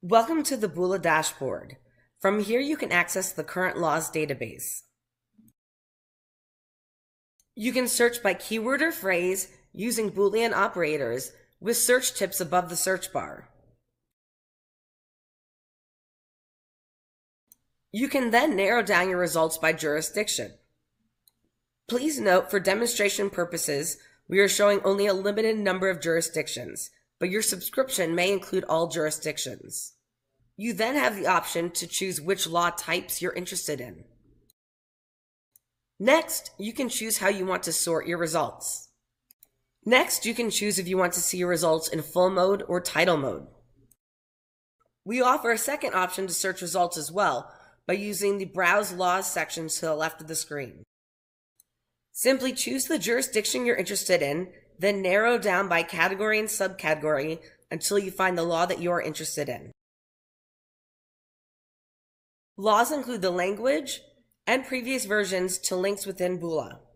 Welcome to the Bula dashboard. From here, you can access the current laws database. You can search by keyword or phrase using Boolean operators with search tips above the search bar. You can then narrow down your results by jurisdiction. Please note, for demonstration purposes, we are showing only a limited number of jurisdictions, but your subscription may include all jurisdictions. You then have the option to choose which law types you're interested in. Next, you can choose how you want to sort your results. Next, you can choose if you want to see your results in full mode or title mode. We offer a second option to search results as well by using the Browse Laws section to the left of the screen. Simply choose the jurisdiction you're interested in, then narrow down by category and subcategory until you find the law that you're interested in. Laws include the language and previous versions to links within Bula.